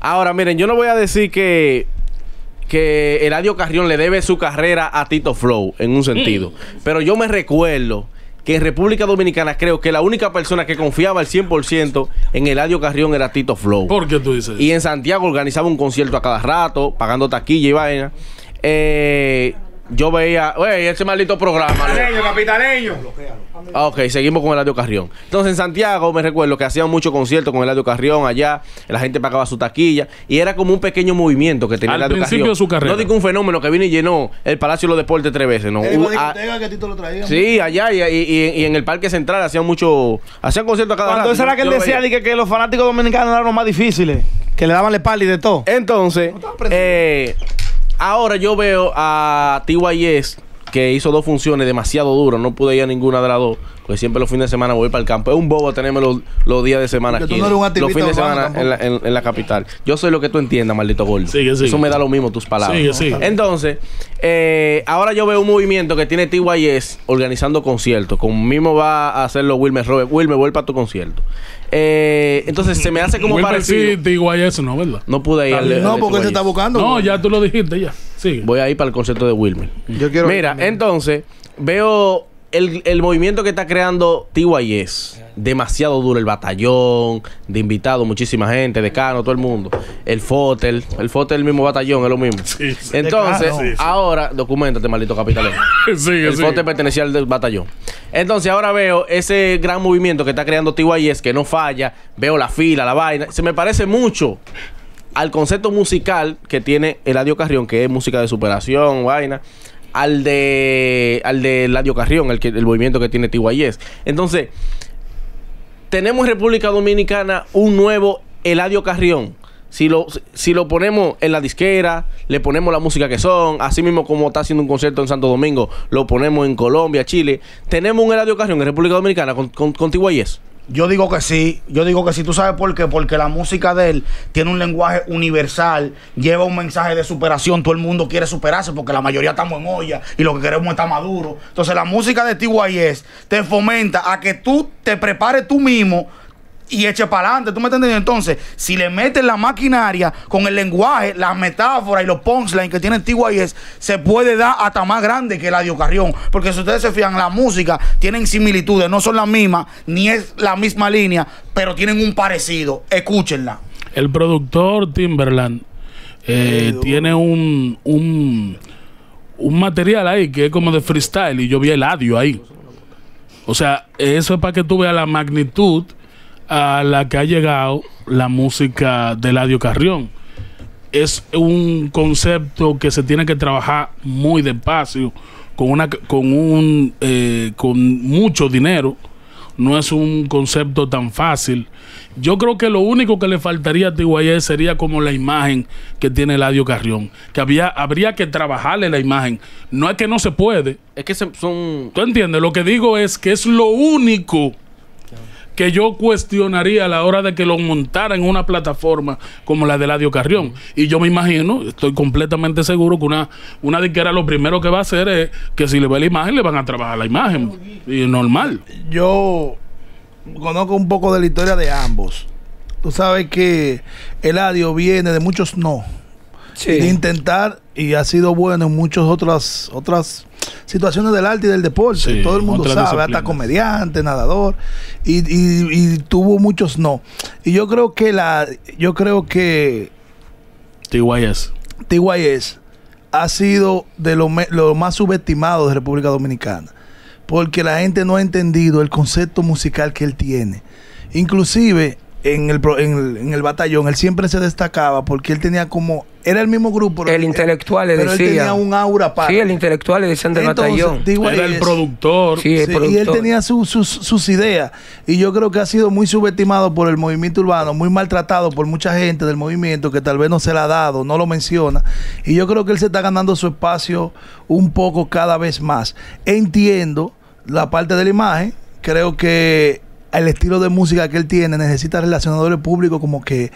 Ahora, miren, yo no voy a decir que Eladio Carrión le debe su carrera a Tito Flow, en un sentido. Pero yo me recuerdo que en República Dominicana creo que la única persona que confiaba al 100% en Eladio Carrión era Tito Flow. ¿Por qué tú dices eso? Y en Santiago organizaba un concierto a cada rato, pagando taquilla y vaina. Yo veía, wey, ese maldito programa. Capitaleño, capitaleño. Ok, seguimos con Eladio Carrión. Entonces en Santiago me recuerdo que hacían muchos conciertos con Eladio Carrión allá. La gente pagaba su taquilla y era como un pequeño movimiento que tenía Eladio Carrión. Al principio de su carrera. No digo un fenómeno que vino y llenó el Palacio de los Deportes 3 veces. No. Que Tito lo traía. Sí, allá y en el Parque Central hacían mucho, hacían conciertos a cada rato. Entonces era que él decía que los fanáticos dominicanos eran los más difíciles, que le daban la espalda y de todo. Entonces, ahora yo veo a TYS, que hizo 2 funciones demasiado duras. No pude ir a ninguna de las 2, porque siempre los fines de semana voy para el campo. Es un bobo tenerme los días de semana porque aquí. Tú no eres un los fines de semana en la capital. Yo soy lo que tú entiendas, maldito gordo. Sigue. Eso me da lo mismo tus palabras. Sigue. Entonces, ahora yo veo un movimiento que tiene TYS organizando conciertos. Con mismo va a hacerlo Wilmer Robert. Wilmer, vuelve para tu concierto. Entonces se me hace como parecido. Sí, TYS no, ¿verdad? No pude ir al. No, porque se está buscando. No, ya tú lo dijiste, ya. Sigue. Voy a ir para el concierto de Wilmer. Yo quiero. Mira, entonces veo el movimiento que está creando TYS. Demasiado duro, el batallón de invitados, muchísima gente, decano, todo el mundo. El Fotel, el mismo batallón, es lo mismo. Sí, entonces, ahora, documentate, maldito capitalero. El Fotel pertenecía al del batallón. Entonces, ahora veo ese gran movimiento que está creando TYS, que no falla. Veo la fila, la vaina. Se me parece mucho al concepto musical que tiene Eladio Carrión, que es música de superación, vaina. Al de Eladio Carrión, el movimiento que tiene TYS. Entonces, tenemos en República Dominicana un nuevo Eladio Carrión. Si lo ponemos en la disquera, le ponemos la música que son, así mismo como está haciendo un concierto en Santo Domingo, lo ponemos en Colombia, Chile. ¿Tenemos un Eladio Carrión en República Dominicana con TYS? Yo digo que sí, ¿Tú sabes por qué? Porque la música de él tiene un lenguaje universal, lleva un mensaje de superación. Todo el mundo quiere superarse porque la mayoría estamos en olla y lo que queremos está maduro. Entonces la música de TYS te fomenta a que tú te prepares tú mismo y eche para adelante, ¿tú me estás entendiendo? Entonces, si le meten la maquinaria con el lenguaje, las metáforas y los punchlines que tiene TYS, se puede dar hasta más grande que Eladio Carrión. Porque si ustedes se fijan, la música tienen similitudes, no son las mismas, ni es la misma línea, pero tienen un parecido. Escúchenla. El productor Timberland tiene un material ahí que es como de freestyle y yo vi Eladio ahí. O sea, eso es para que tú veas la magnitud a la que ha llegado la música de Eladio Carrión. Es un concepto que se tiene que trabajar muy despacio, con mucho dinero. No es un concepto tan fácil. Yo creo que lo único que le faltaría a TYS sería como la imagen que tiene Eladio Carrión, que habría que trabajarle la imagen. No es que no se puede, es que son... ¿Tú entiendes? Lo que digo es que es lo único que yo cuestionaría a la hora de que lo montara en una plataforma como la de Eladio Carrión. Y yo me imagino, estoy completamente seguro que una disquera lo primero que va a hacer es que si le ve la imagen, le van a trabajar la imagen. Y normal. Yo conozco un poco de la historia de ambos. Tú sabes que Eladio viene de muchos no. Sí. De intentar, y ha sido bueno en muchas otras situaciones del arte y del deporte. Sí, todo el mundo sabe, hasta comediante, nadador, y tuvo muchos no. Y yo creo que TYS ha sido de lo más subestimado de República Dominicana, porque la gente no ha entendido el concepto musical que él tiene. Inclusive en el batallón él siempre se destacaba porque él tenía como... Era el mismo grupo. El intelectual le decía. Pero él tenía un aura para... Sí, el intelectual le decían del batallón. Era el productor. Sí, el productor. Y él tenía sus ideas. Y yo creo que ha sido muy subestimado por el movimiento urbano, muy maltratado por mucha gente del movimiento que tal vez no se la ha dado, no lo menciona. Y yo creo que él se está ganando su espacio un poco cada vez más. Entiendo la parte de la imagen. Creo que el estilo de música que él tiene, necesita relacionadores públicos como que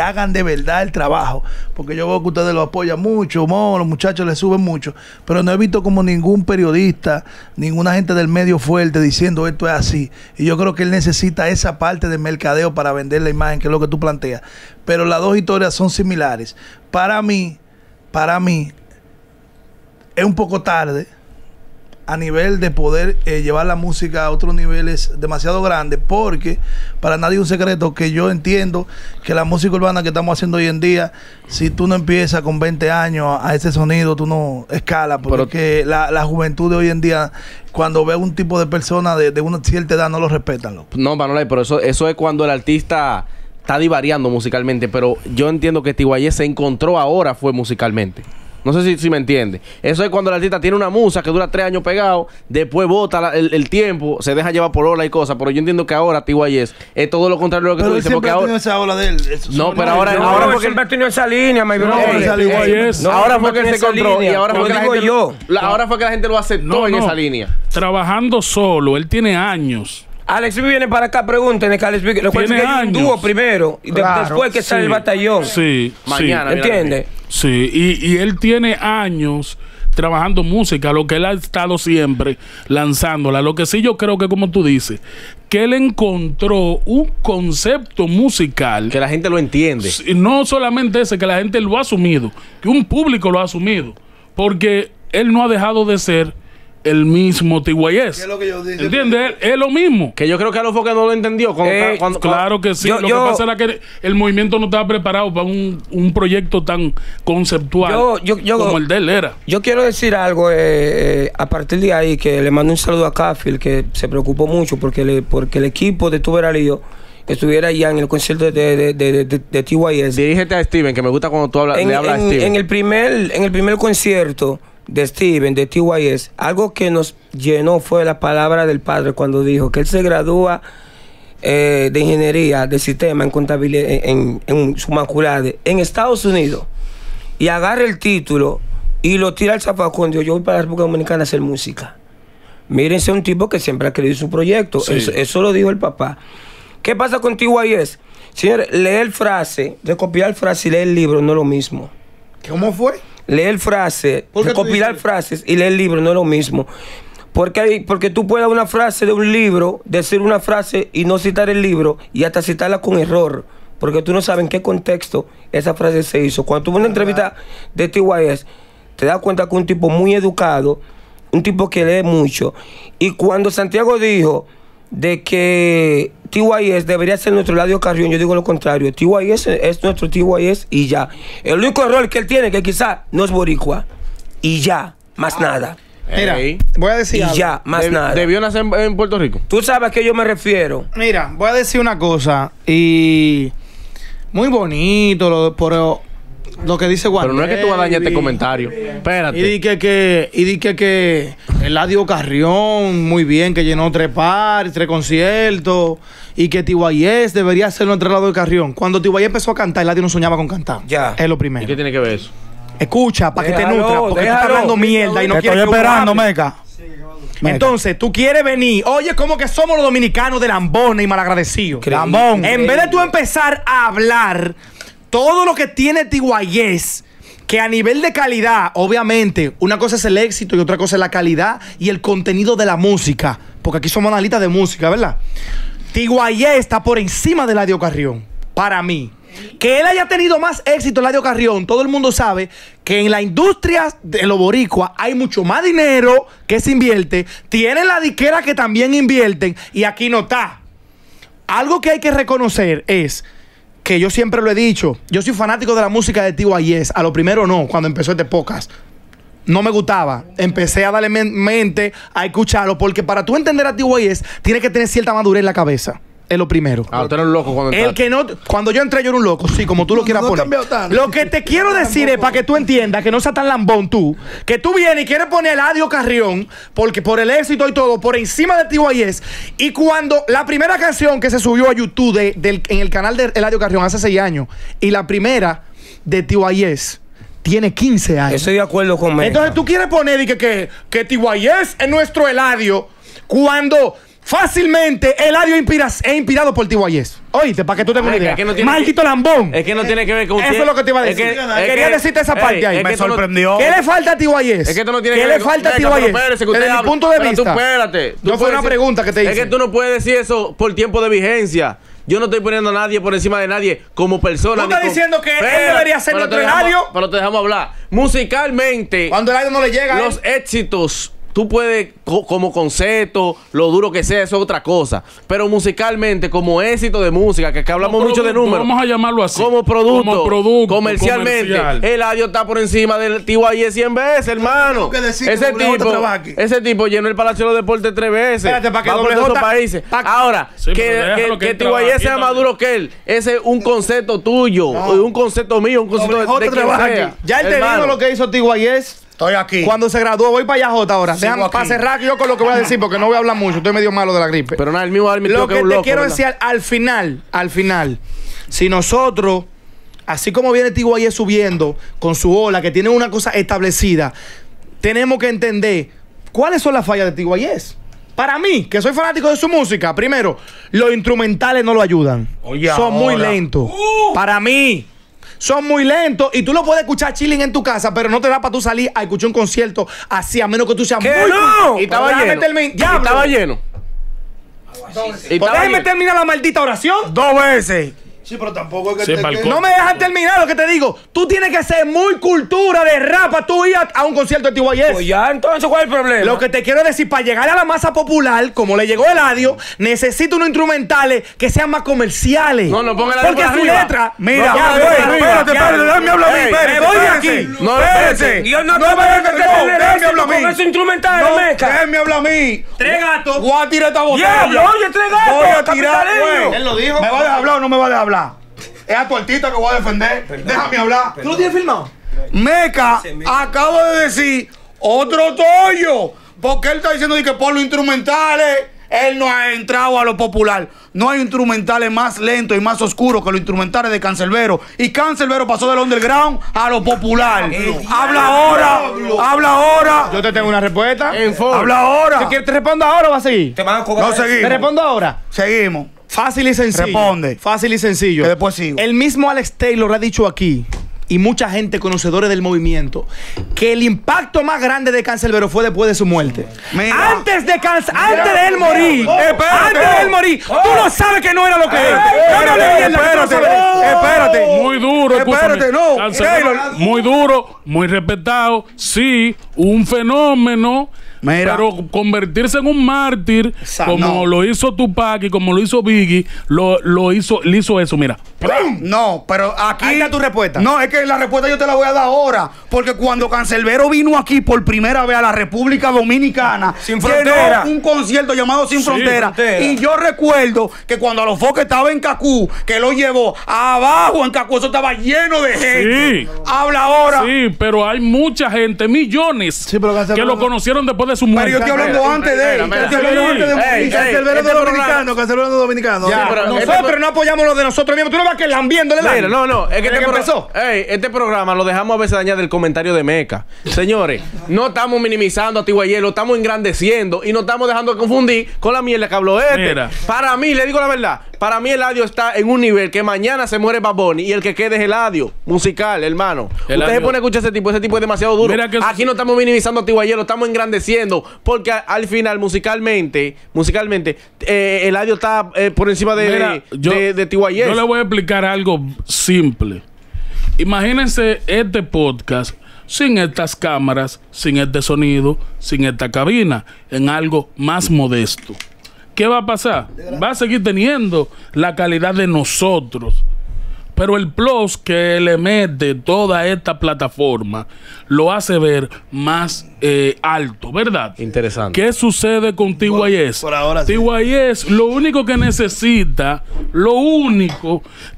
hagan de verdad el trabajo, porque yo veo que ustedes lo apoyan mucho, los muchachos le suben mucho, pero no he visto como ningún periodista, ninguna gente del medio fuerte diciendo esto es así, y yo creo que él necesita esa parte de mercadeo para vender la imagen, que es lo que tú planteas, pero las dos historias son similares. Para mí es un poco tarde. A nivel de poder llevar la música a otros niveles demasiado grandes, porque para nadie es un secreto que yo entiendo que la música urbana que estamos haciendo hoy en día, si tú no empiezas con 20 años a ese sonido, tú no escalas, porque la juventud de hoy en día, cuando ve un tipo de persona de una cierta edad, no lo respetan. No, Manolay, pero eso es cuando el artista está divariando musicalmente, pero yo entiendo que Tiwayé se encontró ahora fue musicalmente. No sé si me entiende. Eso es cuando el artista tiene una musa que dura 3 años pegado, después bota el tiempo, se deja llevar por ola y cosas. Pero yo entiendo que ahora Tiwayé es todo lo contrario de lo que tú dices. Porque ahora esa ola de él. No, pero ahora porque él tiene esa línea, ahora fue que se encontró y ahora fue que la gente lo aceptó en esa línea. Trabajando solo, él tiene años. Alex B viene para acá, pregúntenle que Alex B hay un dúo primero y después que sale el batallón. Sí, mañana. ¿Entiendes? Sí, y él tiene años trabajando música, lo que él ha estado siempre lanzándola. Lo que sí yo creo que, como tú dices, que él encontró un concepto musical. Que la gente lo entiende. No solamente ese, que la gente lo ha asumido, que un público lo ha asumido, porque él no ha dejado de ser el mismo Tiwayé. ¿Entiendes? Es lo mismo. Que yo creo que a los foques no lo entendió. Claro que sí. Lo que pasa era que el movimiento no estaba preparado para un proyecto tan conceptual como el de él era. Yo quiero decir algo a partir de ahí, que le mando un saludo a Cafiel, que se preocupó mucho porque el equipo de Tu Veralío estuviera allá en el concierto de Tiwayé. Dirígete a Steven, que me gusta cuando tú le hablas a Steven. En el primer concierto de Steven, de Tiwayé, algo que nos llenó fue la palabra del padre cuando dijo que él se gradúa de ingeniería, de sistema en contabilidad, en su maculade, en Estados Unidos, y agarra el título y lo tira al zafacón. Dijo, yo voy para la República Dominicana a hacer música. Mírense, un tipo que siempre ha querido su proyecto. Sí. Eso lo dijo el papá. ¿Qué pasa con Tiwayé? Señor, leer frase, recopilar frase y leer el libro no es lo mismo. ¿Cómo fue? Leer frases, recopilar frases y leer libros no es lo mismo. Porque tú puedes dar una frase de un libro, decir una frase y no citar el libro y hasta citarla con error, porque tú no sabes en qué contexto esa frase se hizo. Cuando tuve una entrevista de Tiwayé, te das cuenta que un tipo muy educado, un tipo que lee mucho. Y cuando Santiago dijo de que Tiwayé debería ser nuestro Eladio Carrión, yo digo lo contrario. Tiwayé es nuestro Tiwayé y ya. El único error que él tiene, que quizás no es boricua. Y ya, más nada. Mira, voy a decir algo. Y ya, más nada. Debió nacer en Puerto Rico. Tú sabes a qué yo me refiero. Mira, voy a decir una cosa. Y muy bonito, pero lo que dice Guadalupe. Pero no es que tú vas a dañar este comentario. Espérate. Y dije que Eladio Carrión, muy bien, que llenó 3 conciertos. Y que Tiwayé debería ser nuestro Eladio Carrión. Cuando Tiwayé empezó a cantar, Eladio no soñaba con cantar. Ya. Es lo primero. ¿Y qué tiene que ver eso? Escucha, para que te nutra. Porque tú estás hablando mierda y no quieres. Estoy esperando, Meca. Entonces, tú quieres venir. Oye, como que somos los dominicanos de lambones y malagradecidos. Lambón. En vez de tú empezar a hablar todo lo que tiene Tiwayé, que a nivel de calidad, obviamente, una cosa es el éxito y otra cosa es la calidad y el contenido de la música, porque aquí somos analistas de música, ¿verdad? Tiwayé está por encima de Eladio Carrión, para mí. Que él haya tenido más éxito Eladio Carrión, todo el mundo sabe que en la industria de los boricuas hay mucho más dinero que se invierte, tienen la disquera que también invierten y aquí no está. Algo que hay que reconocer es que yo siempre lo he dicho, yo soy fanático de la música de Tiwayé. A lo primero no, cuando empezó este podcast no me gustaba, empecé a darle mente a escucharlo, porque para tú entender a Tiwayé tienes que tener cierta madurez en la cabeza, es lo primero. Ah, tú eres un loco cuando entraste. Cuando yo entré yo era un loco, sí, como tú lo quieras poner. Lo que te quiero decir es para que tú entiendas que no seas tan lambón tú, que tú vienes y quieres poner a Eladio Carrión, porque por el éxito y todo, por encima de Tiwayé. Y cuando la primera canción que se subió a YouTube en el canal de Eladio Carrión hace 6 años, y la primera de Tiwayé tiene 15 años. Estoy de acuerdo con Meca. Entonces tú quieres poner y que Tiwayé es nuestro Eladio, cuando Fácilmente Eladio es inspirado por T.Y.S. Oíste, para que tú tengas una idea. Maldito lambón. Es que no tiene que ver con usted. Eso es lo que te iba a decir. Quería decirte esa parte ahí. Me sorprendió. ¿Qué le falta a T.Y.S.? Es que tú no tienes que ver. ¿Qué le falta a T.Y.S.? Desde mi punto de vista. Tú espérate. No fue una pregunta que te hice. Es que tú no puedes decir eso por tiempo de vigencia. Yo no estoy poniendo a nadie por encima de nadie como persona. Tú estás diciendo que él debería ser nuestro Eladio. Pero te dejamos hablar. Musicalmente, cuando el Eladio no le llega, los éxitos. Tú puedes, como concepto, lo duro que sea, eso es otra cosa. Pero musicalmente, como éxito de música, que hablamos mucho de números. Vamos a llamarlo así. Como producto comercialmente. Eladio está por encima del T.Y.S. 100 veces, hermano. Ese tipo llenó el Palacio de los Deportes 3 veces. Espérate, para que va por otros países. Ahora, sí, que T.Y.S. sea más duro que él, ese es un concepto tuyo, un concepto mío, un concepto de quien sea. Ya él te dijo lo que hizo T.Y.S. Estoy aquí. Cuando se graduó, voy para allá, Jota, ahora. Déjame para cerrar yo con lo que voy a decir, porque no voy a hablar mucho. Estoy medio malo de la gripe. Pero nada, el mismo árbitro lo que es un loco, quiero decir, al final, si nosotros, así como viene T.Y.S. subiendo con su ola, que tiene una cosa establecida, tenemos que entender cuáles son las fallas de T.Y.S. Para mí, que soy fanático de su música, primero, los instrumentales no lo ayudan. Oye, son muy lentos. Para mí. Son muy lentos y tú lo puedes escuchar chilling en tu casa, pero no te da para tú salir a escuchar un concierto así, a menos que tú seas muy... ¡No! Y estaba lleno. Ya, estaba lleno. Déjame terminar la maldita oración. 2 veces. Sí, pero tampoco es que... No me dejan terminar lo que te digo. Tú tienes que ser muy cultura de rapa tú ir a un concierto de T.Y.S. Pues ya, entonces, ¿cuál es el problema? Lo que te quiero decir, para llegar a la masa popular, como le llegó Eladio, necesito unos instrumentales que sean más comerciales. No, ponga la porque su letra... Mira, espérate, dame hablar a mí. Me voy de aquí. No, espérate. Yo no te voy a dejar con esos instrumentales, meca. Déjame hablar a mí. 3 gatos. Voy a tirar esta botella. ¡Ya, oye, 3 gatos! Voy a tirar, güey. Él lo dijo. ¿Me va a dejar hablar o no me va a dejar hablar? Es a tu artista que voy a defender. Perdón, déjame hablar. Perdón. ¿Tú lo tienes filmado? Meca, acabo de decir otro tollo. Porque él está diciendo que por los instrumentales él no ha entrado a lo popular. No hay instrumentales más lentos y más oscuros que los instrumentales de Canserbero. Y Canserbero pasó del underground a lo popular. Habla ahora. Yo te tengo una respuesta. Habla ahora. ¿Te respondo ahora o vas a seguir? Te van a cobrar. No, seguimos. ¿Te respondo ahora? Seguimos. Fácil y sencillo. Responde. Fácil y sencillo. Que después sigo. El mismo Alex Taylor lo ha dicho aquí, y mucha gente conocedores del movimiento, que el impacto más grande de Canserbero fue después de su muerte. Mira, antes de él morir, tú no sabes que no era lo que era. Espérate. Muy duro. Espérate, no. Canserbero, muy duro, muy respetado. Sí, un fenómeno. Mira. Pero convertirse en un mártir, como lo hizo Tupac y como lo hizo Biggie, le hizo eso, mira. ¡Pum! No, pero aquí... Ahí está tu respuesta. No, es que la respuesta yo te la voy a dar ahora. Porque cuando Canserbero vino aquí por primera vez a la República Dominicana, Sin Frontera, un concierto llamado Sin Frontera. Y yo recuerdo que cuando a los Foques estaba en Cacú, que lo llevó abajo en Cacú, eso estaba lleno de gente. Sí. Habla ahora. Sí, pero hay mucha gente, millones, que lo conocieron después de su muerte. Pero yo estoy hablando antes de él. Canserbero dominicano. Ya, pero nosotros no apoyamos los de nosotros mismos. Tú no vas que lambiéndole la... No. Es que te empezó. Este programa lo dejamos a veces dañar del comentario de Meca. Señores, no estamos minimizando a T.Y.S., lo estamos engrandeciendo y no estamos dejando de confundir con la mierda que habló este. Mira. Para mí, le digo la verdad, para mí Eladio está en un nivel que mañana se muere Bad Bunny y el que quede es Eladio musical, hermano. Usted se pone a escuchar ese tipo es demasiado duro. Aquí no estamos minimizando a T.Y.S., lo estamos engrandeciendo. Porque al final, musicalmente, Eladio está por encima de T.Y.S. Yo le voy a explicar algo simple. Imagínense este podcast sin estas cámaras, sin este sonido, sin esta cabina, en algo más modesto. ¿Qué va a pasar? Va a seguir teniendo la calidad de nosotros. Pero el plus que le mete toda esta plataforma lo hace ver más alto, ¿verdad? Interesante. ¿Qué sucede con T.Y.S.? Por ahora sí. T.Y.S. lo único que necesita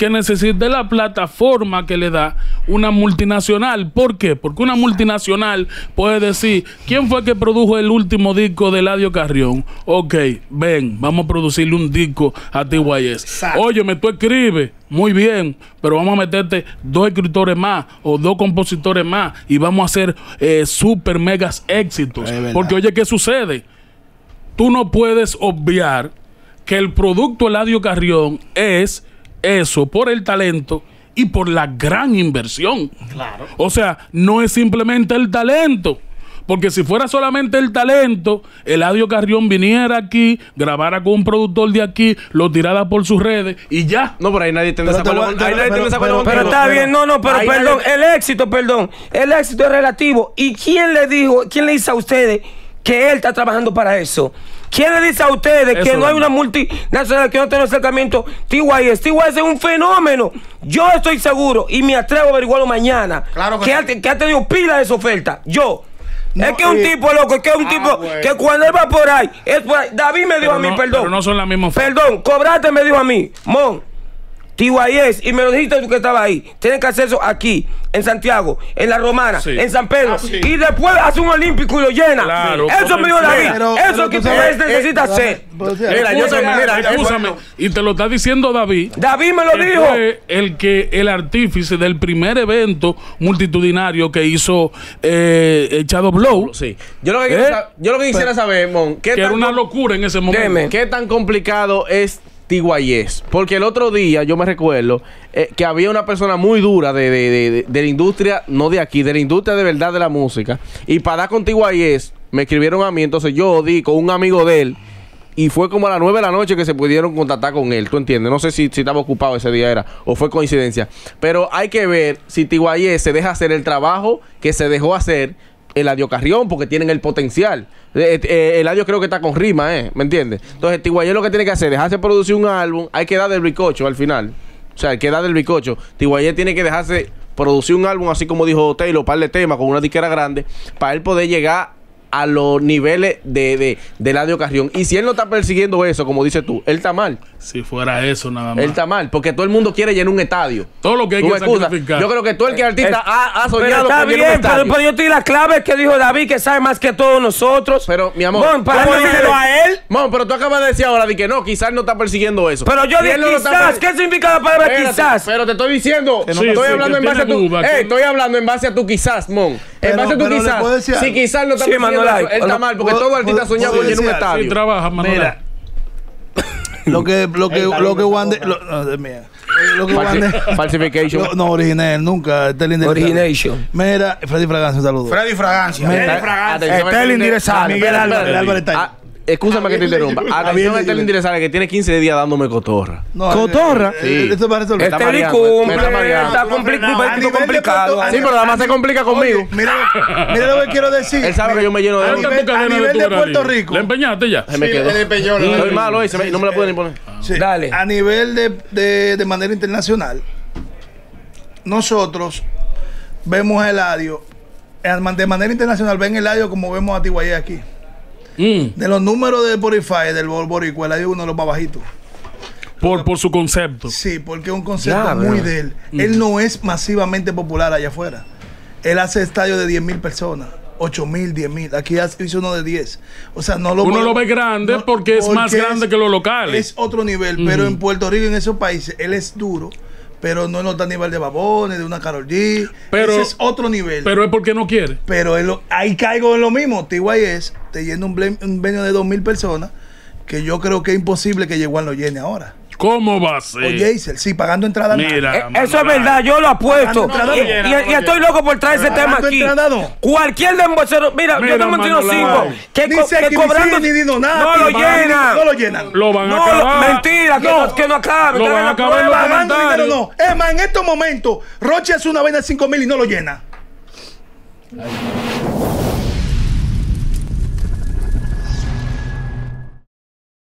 es la plataforma que le da una multinacional. ¿Por qué? Porque una multinacional puede decir, ¿quién fue que produjo el último disco de Eladio Carrión? Ok, ven, vamos a producirle un disco a T.Y.S. Óyeme, tú escribes. Muy bien, pero vamos a meterte 2 escritores más o 2 compositores más y vamos a hacer super megas éxitos. Porque oye, ¿qué sucede? tú no puedes obviar que el producto Eladio Carrión es eso, por el talento y por la gran inversión. Claro. O sea, no es simplemente el talento. Porque si fuera solamente el talento, Eladio Carrión viniera aquí, grabara con un productor de aquí, lo tirara por sus redes y ya. No, pero ahí nadie tiene esa palabra. Pero está bien, perdón, el éxito es relativo. ¿Y quién le dijo, quién le dice a ustedes que él está trabajando para eso? ¿Quién le dice a ustedes eso que no hay una multinacional que no tiene acercamiento? TYS es un fenómeno. Yo estoy seguro y me atrevo a averiguarlo mañana. Claro que ha tenido pila de esa oferta. Yo. No, es que es un tipo, loco, es que es un tipo que cuando él va por ahí, es por ahí. David me dijo a mí, perdón. Pero no son las mismas. Perdón, Cobrate me dijo a mí, Mon, TYS, y me lo dijiste tú que estaba ahí. Tienes que hacer eso aquí, en Santiago, en La Romana, en San Pedro. Y después hace un olímpico y lo llena. Claro, eso me dijo David. Eso que ustedes necesitan hacer. Mira, escúchame. Y te lo está diciendo David. David me lo dijo. El que el artífice del primer evento multitudinario que hizo Shadow Blow. Sí. Yo lo que quisiera saber, Mon, que era una locura en ese momento. ¿Qué tan complicado es TYS? Porque el otro día yo me recuerdo que había una persona muy dura de la industria, no de aquí, de la industria de verdad de la música, y para dar con TYS me escribieron a mí, entonces yo di con un amigo de él y fue como a las 9 de la noche que se pudieron contactar con él, ¿tú entiendes? No sé si estaba ocupado ese día era o fue coincidencia, pero hay que ver si TYS se deja hacer el trabajo que se dejó hacer Eladio Carrión, porque tienen el potencial. Eladio creo que está con rima, ¿me entiendes? Entonces, TYS lo que tiene que hacer es dejarse producir un álbum. Hay que dar del bicocho al final. O sea, hay que dar del bicocho. TYS tiene que dejarse producir un álbum, así como dijo Taylor, par de temas con una disquera grande, para él poder llegar a los niveles de Eladio Carrión. Y si él no está persiguiendo eso, como dices tú, él está mal. Si fuera eso, nada más. Él está mal, porque todo el mundo quiere llenar un estadio. Todo lo que hay que sacrificar. Yo creo que todo el que artista ha soñado con llenar un estadio. Pero yo te di las claves que dijo David, que sabe más que todos nosotros. Pero, mi amor, díselo a él. Mon, pero tú acabas de decir ahora de que no, quizás no está persiguiendo eso. Pero yo dije quizás, ¿qué significa la palabra quizás? Pero te estoy diciendo, estoy hablando en base a tu... Estoy hablando en base a tu quizás, Mon. En base a tu quizás. Si quizás no está persiguiendo... Él está mal, porque todo artista soña con llenar un estadio. Sí, trabaja, Manolay. Lo que Wander... Falsification. No, original, nunca. Origination. Mira, Freddy Fragancia, un saludo. Freddy Fragancia. Estelín Direzale. Miguel Álvarez. Escúchame que te interrumpa. Atención a Estelín Direzale, que tiene 15 días dándome cotorra. ¿Cotorra? Sí. Esto va a resolver. Estelín cumple. Está complicado. Sí, pero además se complica conmigo. Mira lo que quiero decir. Él sabe que yo me lleno de... A nivel de Puerto Rico. ¿Le empeñaste ya? Se me quedó. Estoy malo hoy, no me la puedo ni poner. Dale. A nivel de manera internacional, nosotros vemos a Eladio. De manera internacional ven Eladio como vemos a Tiguayé aquí. De los números de Spotify del Boricua, Eladio es uno de los más bajitos. Por su concepto. Sí, porque es un concepto muy de él. Él no es masivamente popular allá afuera. Él hace estadios de 10.000 personas, 8.000, 10.000. Aquí hizo uno de 10. O sea, no lo... Uno lo ve grande porque es más grande que los locales. Es otro nivel, pero en Puerto Rico, en esos países, él es duro. Pero no está a nivel de Babones, de una Karol G. Pero ese es otro nivel. Pero es porque no quiere. Pero ahí caigo en lo mismo. TYS, te llena un venio de 2.000 personas, que yo creo que es imposible que Yeguan lo llene ahora. ¿Cómo va a ser? O Jaisel, sí, pagando entrada. Mira, eso es verdad, yo lo apuesto. Y estoy loco por traer ese tema aquí. Cualquier dembocero, mira, yo tengo mantenido 5. Que cobrando ni dino nada. No lo llenan. No lo llenan. Lo van a acabar. Mentira, que no acaben. Lo van a acabar. Pagando dinero no. Es más, en estos momentos, Roche hace una vaina de 5.000 y no lo llena.